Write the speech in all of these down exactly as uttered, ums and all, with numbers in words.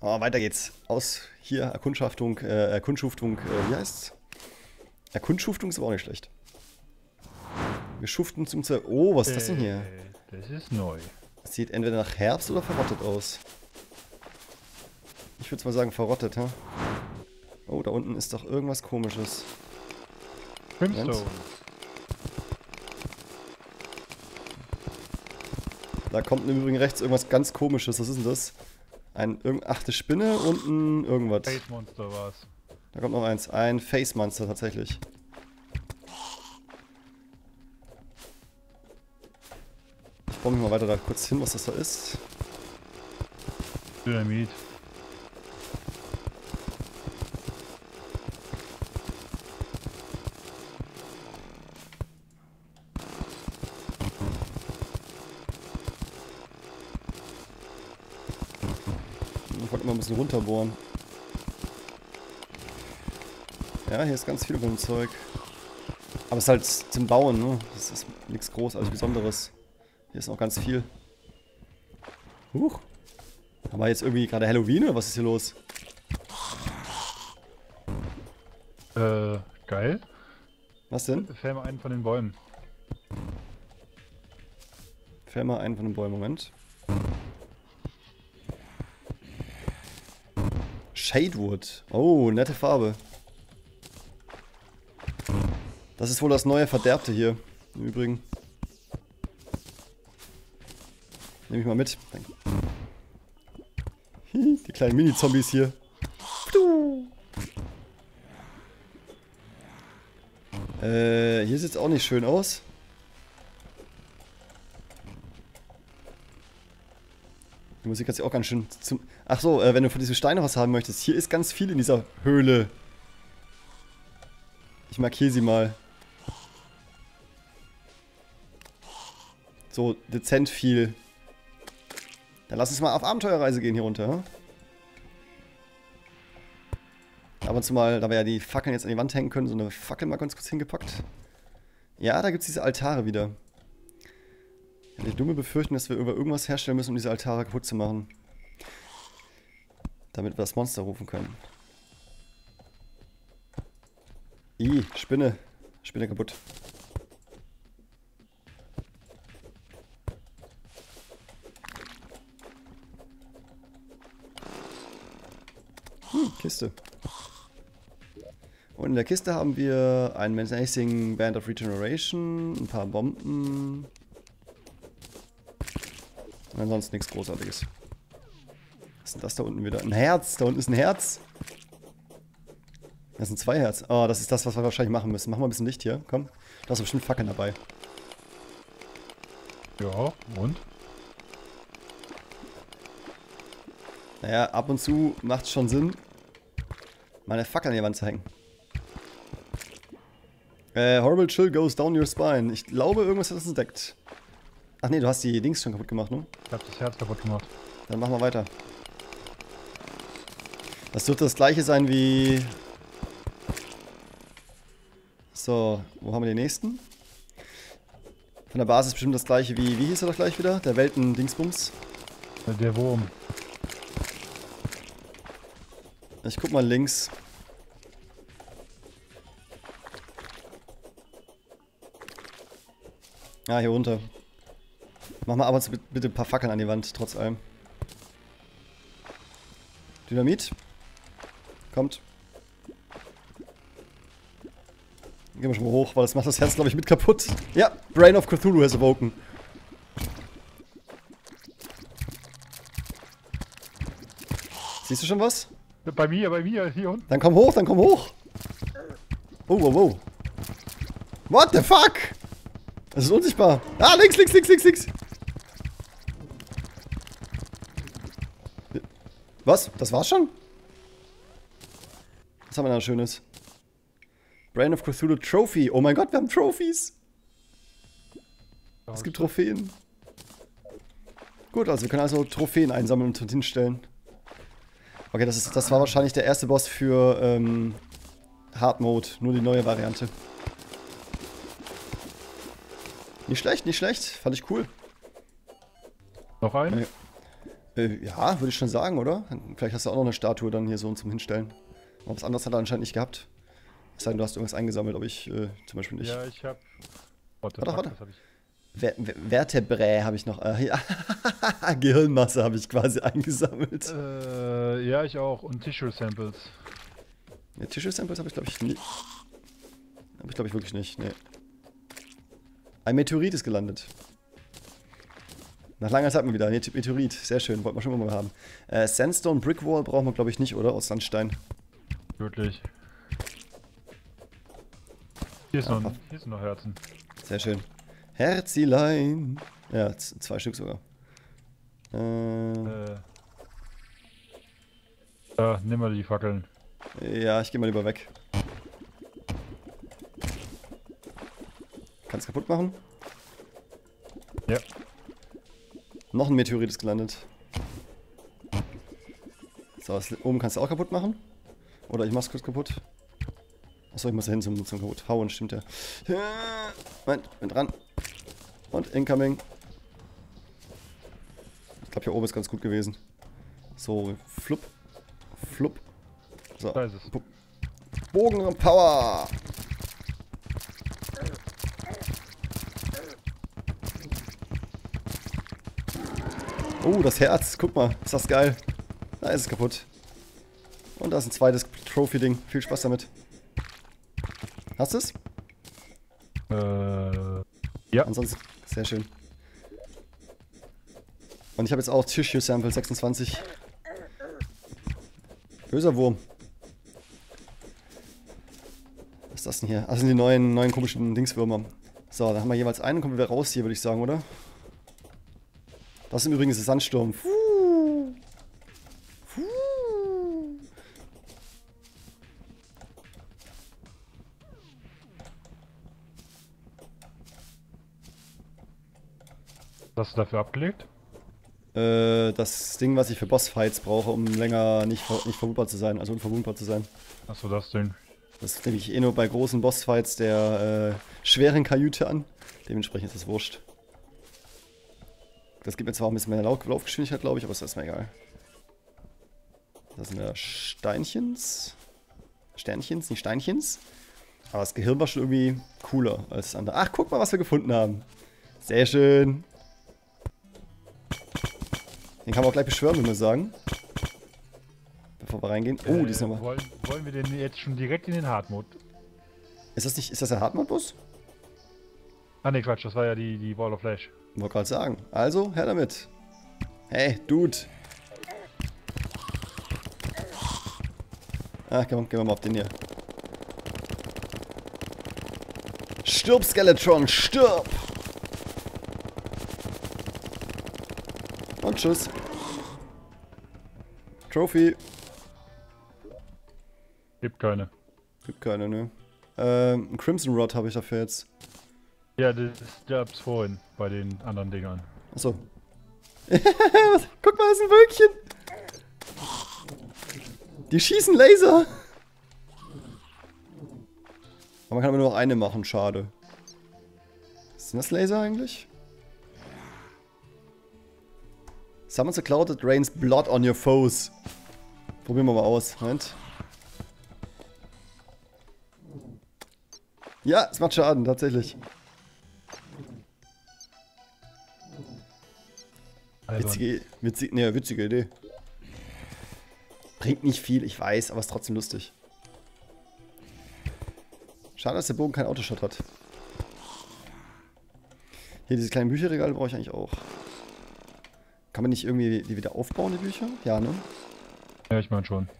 Aber weiter geht's. Aus hier, Erkundschaftung, äh, Erkundschuftung, äh, wie heißt's? Erkundschuftung ist aber auch nicht schlecht. Geschuften zum Zer... Oh, was ist das denn hier? Das ist neu. Das sieht entweder nach Herbst oder verrottet aus. Ich würde mal sagen verrottet, hä? Oh, da unten ist doch irgendwas Komisches. Crimson. Da kommt im Übrigen rechts irgendwas ganz Komisches. Was ist denn das? Ein, ach, eine Spinne und ein irgendwas. Face Monster war's. Da kommt noch eins. Ein Face Monster tatsächlich. Ich baue mich mal weiter da kurz hin, was das da ist. Dynamit. Runterbohren. Ja, hier ist ganz viel von dem Zeug. Aber es ist halt zum Bauen, ne? Das ist nichts Großartiges Besonderes. Hier ist auch ganz viel. Huch. Haben wir jetzt irgendwie gerade Halloween oder was ist hier los? Äh, geil. Was denn? Fäll mal einen von den Bäumen. Fäll mal einen von den Bäumen, Moment. Shadewood. Oh, nette Farbe. Das ist wohl das neue Verderbte hier. Im Übrigen. Nehme ich mal mit. Danke. Die kleinen Mini-Zombies hier. Äh, hier sieht es auch nicht schön aus. Die Musik hat sich auch ganz schön zum... Ach so, äh, wenn du von diesem Stein noch was haben möchtest. Hier ist ganz viel in dieser Höhle. Ich markiere sie mal. So, dezent viel. Dann lass uns mal auf Abenteuerreise gehen hier runter. Ab und zu mal, da wir ja die Fackeln jetzt an die Wand hängen können, so eine Fackel mal ganz kurz hingepackt. Ja, da gibt es diese Altare wieder. Ich hatte die dumme Befürchtung, dass wir über irgendwas herstellen müssen, um diese Altare kaputt zu machen. Damit wir das Monster rufen können. Ih, Spinne. Spinne kaputt. Hm, Kiste. Und in der Kiste haben wir ein Menacing Band of Regeneration, ein paar Bomben... Ansonsten nichts Großartiges. Was ist denn das da unten wieder? Ein Herz! Da unten ist ein Herz! Das sind zwei Herz. Oh, das ist das, was wir wahrscheinlich machen müssen. Mach mal ein bisschen Licht hier, komm. Da hast du bestimmt Fackeln dabei. Ja, und? Naja, ab und zu macht es schon Sinn, meine Fackel an die Wand zu hängen. Äh, Horrible Chill goes down your spine. Ich glaube, irgendwas hat das entdeckt. Ach nee, du hast die Dings schon kaputt gemacht, ne? Ich hab das Herz kaputt gemacht. Dann machen wir weiter. Das dürfte das gleiche sein wie... So, wo haben wir den nächsten? Von der Basis bestimmt das gleiche wie... Wie hieß er doch gleich wieder? Der Welten-Dingsbums? Der Wurm. Ich guck mal links. Ah, hier runter. Mach mal aber bitte ein paar Fackeln an die Wand, trotz allem. Dynamit. Kommt. Gehen wir schon mal hoch, weil das macht das Herz, glaube ich, mit kaputt. Ja, Brain of Cthulhu has awoken. Siehst du schon was? Bei mir, bei mir, hier unten. Dann komm hoch, dann komm hoch. Oh, wow, wow. What the fuck? Das ist unsichtbar. Ah, links, links, links, links, links. Was? Das war's schon? Was haben wir da Schönes? Brain of Cthulhu Trophy. Oh mein Gott, wir haben Trophies. Es gibt Trophäen. Gut, also wir können also Trophäen einsammeln und hinstellen. Okay, das, ist, das war wahrscheinlich der erste Boss für ähm, Hard Mode. Nur die neue Variante. Nicht schlecht, nicht schlecht. Fand ich cool. Noch ein? Okay. Äh, ja, würde ich schon sagen, oder? Vielleicht hast du auch noch eine Statue dann hier so zum Hinstellen. Aber was anderes hat er anscheinend nicht gehabt. Es sei denn, du hast irgendwas eingesammelt, aber ich äh, zum Beispiel nicht. Ja, ich hab... Warte, warte, warte. Hab ich... Ver Ver Vertebrä habe ich noch... Äh, ja. Gehirnmasse habe ich quasi eingesammelt. Äh, ja, ich auch. Und Tissue Samples. Ja, Tissue Samples habe ich, glaube ich, nicht. Habe ich, glaube ich, wirklich nicht. Nee. Ein Meteorit ist gelandet. Nach langer Zeit mal wieder. Nee, Meteorit. Sehr schön. Wollten wir schon mal haben. Äh, Sandstone Brickwall brauchen wir, glaube ich, nicht, oder? Aus Sandstein. Wirklich. Hier ist, ja, noch, hier ist noch Herzen. Sehr schön. Herzilein. Ja, zwei Stück sogar. Ähm. Äh. Ja, nimm mal die Fackeln. Ja, ich geh mal lieber weg. Kannst kaputt machen? Ja. Noch ein Meteorit ist gelandet. So, das oben kannst du auch kaputt machen. Oder ich mach's kurz kaputt. Achso, ich muss da hin zum, zum kaputt hauen, stimmt ja. Moment, bin dran. Und incoming. Ich glaube, hier oben ist ganz gut gewesen. So, flupp. Flupp. So. Da ist es. Bogen und Power! Oh, das Herz. Guck mal, ist das geil. Da ist es kaputt. Und da ist ein zweites Trophy-Ding. Viel Spaß damit. Hast du es? Äh, ja. Ansonsten, sehr schön. Und ich habe jetzt auch Tissue Sample sechsundzwanzig. Böser Wurm. Was ist das denn hier? Ah, das sind die neuen, neuen komischen Dingswürmer. So, da haben wir jeweils einen. Kommen wir wieder raus hier, würde ich sagen, oder? Das ist übrigens der Sandsturm. Fuh. Fuh. Was hast du dafür abgelegt? Äh, das Ding, was ich für Bossfights brauche, um länger nicht, ver nicht verwundbar zu sein, also unverwundbar zu sein. Achso, das Ding. Das nehme ich eh nur bei großen Bossfights der äh, schweren Kajüte an. Dementsprechend ist das wurscht. Das gibt mir zwar ein bisschen mehr Lauf Laufgeschwindigkeit, glaube ich, aber ist erstmal egal. Das sind ja Steinchens. Sternchens, nicht Steinchens. Aber das Gehirn war schon irgendwie cooler als das andere. Ach, guck mal, was wir gefunden haben. Sehr schön. Den kann man auch gleich beschwören, würde ich sagen. Bevor wir reingehen. Oh, äh, die ist nochmal. Wollen, wollen wir den jetzt schon direkt in den Hard-Mode? Ist das nicht, ist das der Hard-Mode-Bus? Ah, ne, Quatsch, das war ja die, die Wall of Flesh. Wollte gerade sagen. Also, her damit. Hey, Dude. Ach komm, gehen wir mal auf den hier. Stirb, Skeletron, stirb! Und tschüss. Trophy. Gibt keine. Gibt keine, ne? Ähm, Crimson Rod habe ich dafür jetzt. Ja, das gab's vorhin bei den anderen Dingern. Achso. Guck mal, das ist ein Wölkchen. Die schießen Laser. Aber man kann aber nur noch eine machen, schade. Sind das Laser eigentlich? Summons a cloud that rains blood on your foes. Probieren wir mal aus. Moment. Ja, es macht Schaden, tatsächlich. Witzige, witzige, ne, witzige Idee. Bringt nicht viel, ich weiß, aber ist trotzdem lustig. Schade, dass der Bogen keinen Autoshot hat. Hier, diese kleinen Bücherregale brauche ich eigentlich auch. Kann man nicht irgendwie die wieder aufbauen, die Bücher? Ja, ne? Ja, ich meine schon.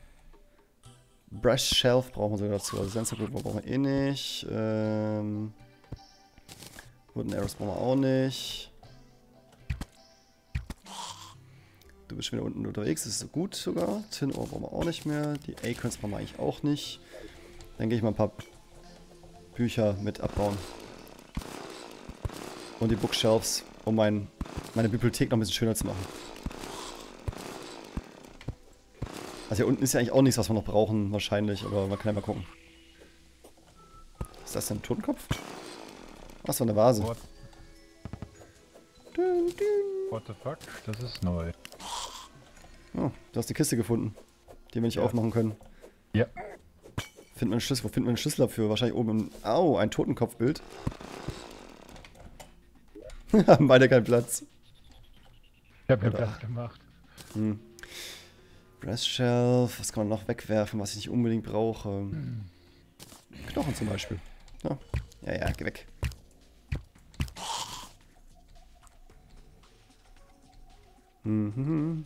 Brush Shelf brauchen wir dazu. Also Sensor Group brauchen wir eh nicht. Ähm, Wooden Arrows brauchen wir auch nicht. Du bist schon wieder unten unterwegs, das ist gut sogar. Tin-Ohren brauchen wir auch nicht mehr. Die Acorns brauchen wir eigentlich auch nicht. Dann gehe ich mal ein paar Bücher mit abbauen. Und die Bookshelves, um mein, meine Bibliothek noch ein bisschen schöner zu machen. Also hier unten ist ja eigentlich auch nichts, was wir noch brauchen wahrscheinlich, aber man kann ja mal gucken. Ist das denn ein Totenkopf? Ach, so eine Vase. What? What the fuck? Das ist neu. Oh, du hast die Kiste gefunden, die wir nicht ja. aufmachen können. Ja. Finden wir einen Schlüssel? Wo finden wir einen Schlüssel dafür? Wahrscheinlich oben im... Au, ein Totenkopfbild. Haben beide keinen Platz. Ich hab mir Platz gemacht. Hm. Brush Shelf, was kann man noch wegwerfen, was ich nicht unbedingt brauche? Hm. Knochen zum Beispiel. Ja, ja, ja, geh weg. Mhm.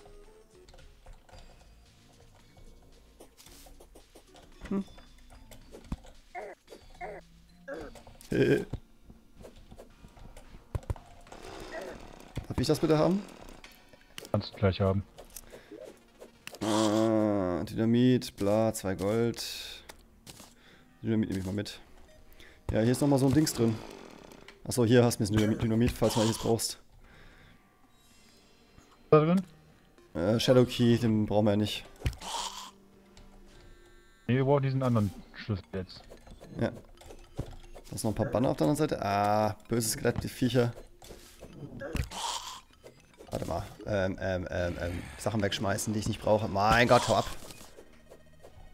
Hm. Darf ich das bitte haben? Kannst du gleich haben. Ah, Dynamit, bla, zwei Gold. Dynamit nehme ich mal mit. Ja, hier ist nochmal so ein Dings drin. Achso, hier hast du ein Dynamit, Dynamit, falls du mal jetzt brauchst. Was da drin? Äh, Shadow Key, den brauchen wir ja nicht. Nee, wir brauchen diesen anderen Schlüssel jetzt. Ja. Da ist noch ein paar Banner auf der anderen Seite. Ah, böses Skelett, die Viecher. Warte mal. Ähm, ähm, ähm, ähm. Sachen wegschmeißen, die ich nicht brauche. Mein Gott, hau ab.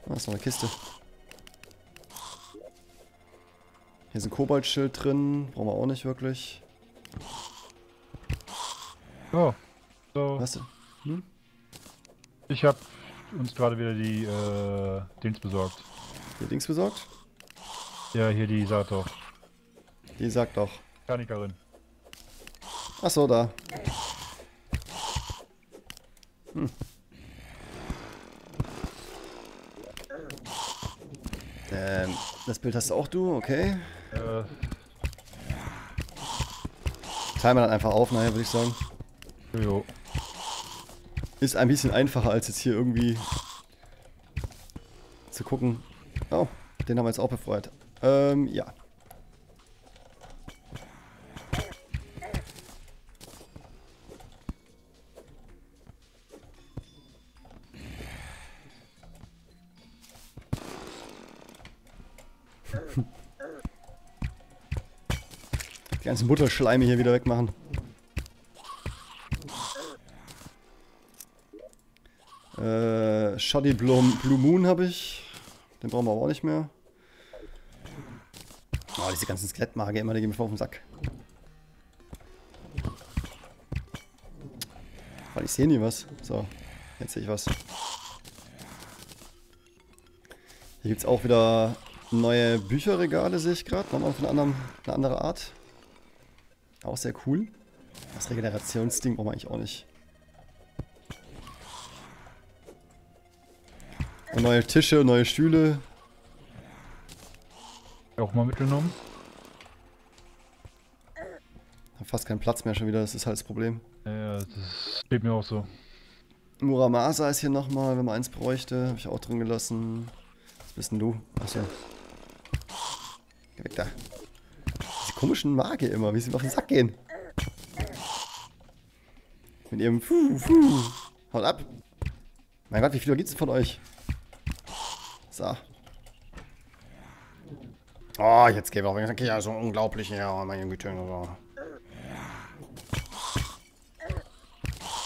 Da ist noch eine Kiste. Hier ist ein Koboldschild drin. Brauchen wir auch nicht wirklich. Oh. So. Was denn? Hm? Ich hab uns gerade wieder die äh, Dings besorgt. Die Dings besorgt? Ja, hier die sagt doch. Die sagt doch. Mechanikerin. Achso, da. Hm. Ähm, das Bild hast auch du, okay. Äh. Teilen wir dann einfach auf, naja, würde ich sagen. Jo. Ist ein bisschen einfacher, als jetzt hier irgendwie zu gucken. Oh, den haben wir jetzt auch befreit. Ähm, ja. Die ganzen Butterschleime hier wieder wegmachen. Äh, Schuddy Blue Moon habe ich. Den brauchen wir aber auch nicht mehr. Oh, diese ganzen Skelettmage immer, die gehen mir vor auf den Sack. Weil ich sehe nie was. So, jetzt sehe ich was. Hier gibt es auch wieder neue Bücherregale, sehe ich gerade. Nochmal von einer anderen Art. Auch sehr cool. Das Regenerationsding brauchen wir eigentlich auch nicht. Und neue Tische, neue Stühle. Auch mal mitgenommen. Hab fast keinen Platz mehr schon wieder, das ist halt das Problem. Ja, das steht mir auch so. Muramasa ist hier nochmal, wenn man eins bräuchte. Hab ich auch drin gelassen. Was bist denn du? Achso. Geh weg da. Diese komischen Mage immer, wie sie auf den Sack gehen. Mit ihrem Fuh, Fuh. Haut ab. Mein Gott, wie viele gibt's denn von euch? So. Oh, jetzt gebe ich auch. Okay, ja, so unglaublich. Ja, meine Güte. So.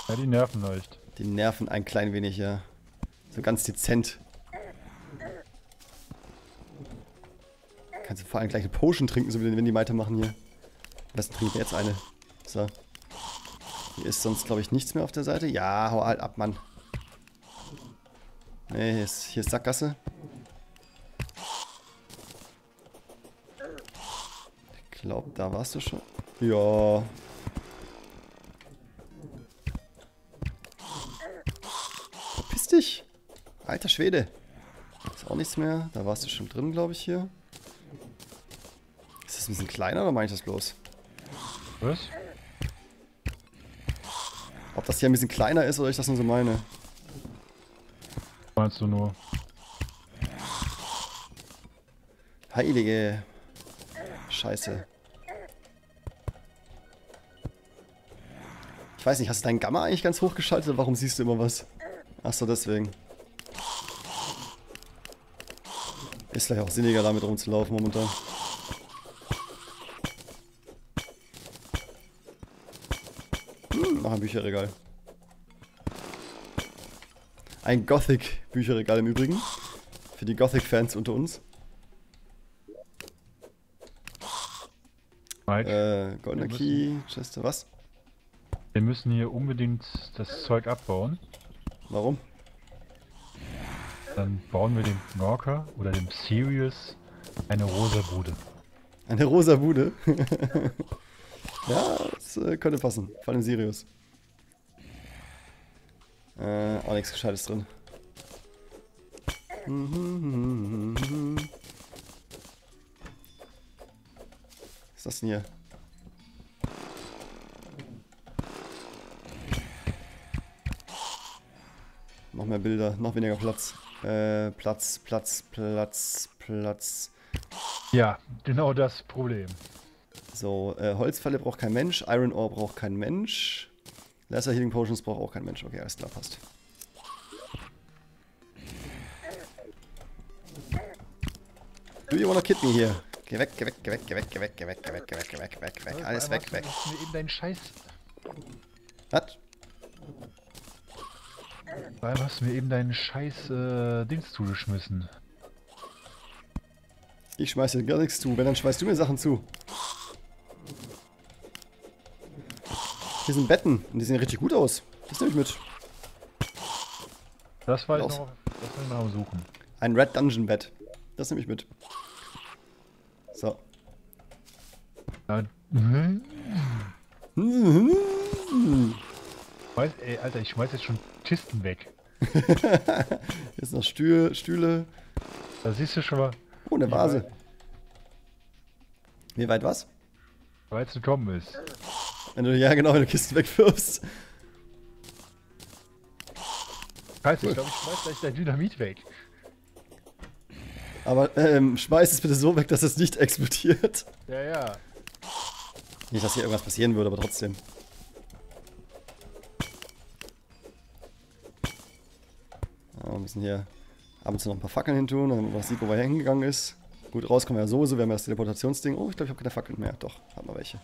Ja, die nerven leicht. Die nerven ein klein wenig, ja. So ganz dezent. Kannst du vor allem gleich eine Potion trinken, so wie wenn die Meiter machen hier. Am besten trinke ich jetzt eine. So. Hier ist sonst, glaube ich, nichts mehr auf der Seite. Ja, hau halt ab, Mann. Nee, hier ist, hier ist Sackgasse. Ich glaube, da warst du schon. Ja. Verpiss dich. Alter Schwede. Ist auch nichts mehr. Da warst du schon drin, glaube ich, hier. Ist das ein bisschen kleiner oder meine ich das bloß? Was? Ob das hier ein bisschen kleiner ist oder ich das nur so meine. Meinst du nur? Heilige Scheiße. Ich weiß nicht, hast du deinen Gamma eigentlich ganz hoch geschaltet oder warum siehst du immer was? Achso, deswegen. Ist vielleicht auch sinniger, damit rumzulaufen momentan. Hm, noch ein Bücherregal. Ein Gothic-Bücherregal im Übrigen. Für die Gothic-Fans unter uns. Äh, Goldener Key, Chester, was? Wir müssen hier unbedingt das Zeug abbauen. Warum? Dann bauen wir dem Norker oder dem Sirius eine rosa Bude. Eine rosa Bude? Ja, das äh, könnte passen. Vor allem Sirius. Äh, auch nichts Gescheites drin. Was ist das denn hier? Noch mehr Bilder, noch weniger Platz. Äh, Platz, Platz, Platz, Platz. Ja, genau das Problem. So, äh, Holzfalle braucht kein Mensch, Iron Ore braucht kein Mensch. Lesser Healing Potions braucht auch kein Mensch. Okay, alles klar, passt. Do you wanna kid me here? Geh weg, geh weg, geh weg, geh weg, geh weg, geh weg, geh weg, geh weg, geh weg, geh weg, geh weg, alles weg, weg. Was? Eben deinen Scheiß. Was? Weil hast du mir eben deinen scheiß äh, Dings zugeschmissen. Ich schmeiß dir gar nichts zu, wenn dann schmeißt du mir Sachen zu. Hier sind Betten und die sehen richtig gut aus. Das nehme ich mit. Das war ich noch, das will ich noch am Suchen. Ein Red Dungeon Bett. Das nehme ich mit. So. Ja. Weiß, ey, Alter, ich schmeiß jetzt schon Kisten weg. Jetzt noch Stühle, Stühle. Da siehst du schon mal. Oh, eine Vase. Wie weit was? Wie weit es gekommen ist. Wenn du, ja genau, wenn du Kisten wegwirfst. Scheiße, cool. Ich glaube, ich schmeiß gleich dein Dynamit weg. Aber ähm, schmeiß es bitte so weg, dass es nicht explodiert. Ja, ja. Nicht, dass hier irgendwas passieren würde, aber trotzdem. Wir müssen hier ab und zu noch ein paar Fackeln hin tun, damit man sieht, wo er hingegangen ist. Gut, raus kommen wir ja sowieso, wir haben ja das Teleportationsding. Oh, ich glaube, ich habe keine Fackeln mehr. Doch, haben wir welche.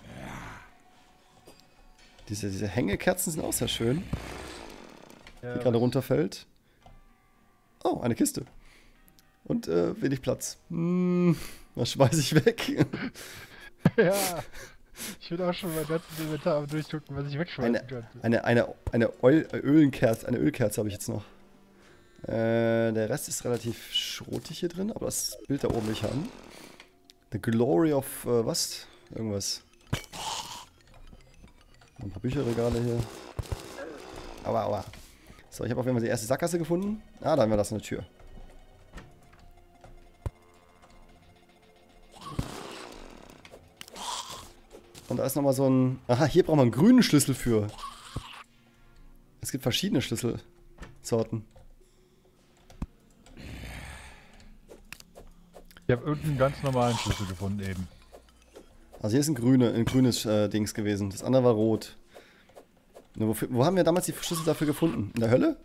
Diese, diese Hängekerzen sind auch sehr schön. Ja, die gerade runterfällt. Oh, eine Kiste. Und äh, wenig Platz. Hm, was schmeiß ich weg? Ja, ich würde auch schon mein ganzes Inventar durchgucken, was ich wegschmeißen eine, könnte. Eine, eine, eine, Öl, Ölkerze, eine Ölkerze habe ich jetzt noch. Äh, der Rest ist relativ schrotig hier drin, aber das Bild da oben will ich haben. The Glory of, äh, was? Irgendwas. Ein paar Bücherregale hier. Aua, aua. So, ich habe auf jeden Fall die erste Sackgasse gefunden. Ah, da haben wir das in der Tür. Und da ist nochmal so ein... Aha, hier braucht man einen grünen Schlüssel für. Es gibt verschiedene Schlüsselsorten. Ich habe irgendeinen ganz normalen Schlüssel gefunden eben. Also hier ist ein, grüne, ein grünes äh, Dings gewesen. Das andere war rot. Nur wofür, wo haben wir damals die Schlüssel dafür gefunden? In der Hölle?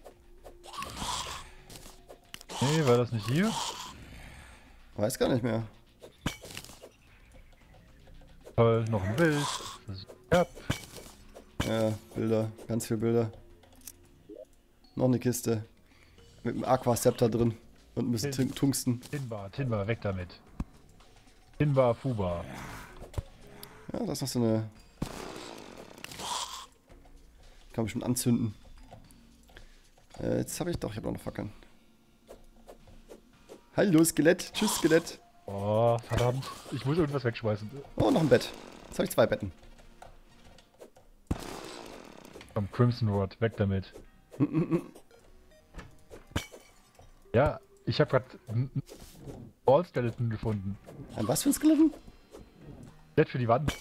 Nee, war das nicht hier? Weiß gar nicht mehr. Toll, noch ein Bild. Ja. Ja, Bilder. Ganz viele Bilder. Noch eine Kiste. Mit einem Aquascepter drin. Und ein bisschen Tin Tungsten. Tinbar, Tinbar, weg damit. Tinbar, Fuba. Ja, das ist noch so eine... Kann man bestimmt anzünden. Äh, jetzt habe ich doch, ich habe noch Fackeln. Hallo Skelett, tschüss Skelett. Oh, verdammt, ich muss irgendwas wegschmeißen. Oh, noch ein Bett. Jetzt habe ich zwei Betten. Komm, Crimson Rod, weg damit. Mm -mm. Ja. Ich habe gerade ein Ball-Skeleton gefunden. Ein was für ein Skeleton? Skelett für die Wand.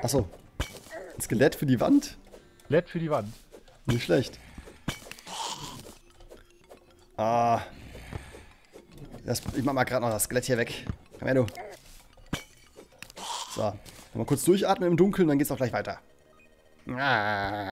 Achso. Ein Skelett für die Wand? Skelett für die Wand. Nicht schlecht. Ah. Das, ich mach mal gerade noch das Skelett hier weg. Komm her, du. So. Mal kurz durchatmen im Dunkeln, dann geht's auch gleich weiter. Ah.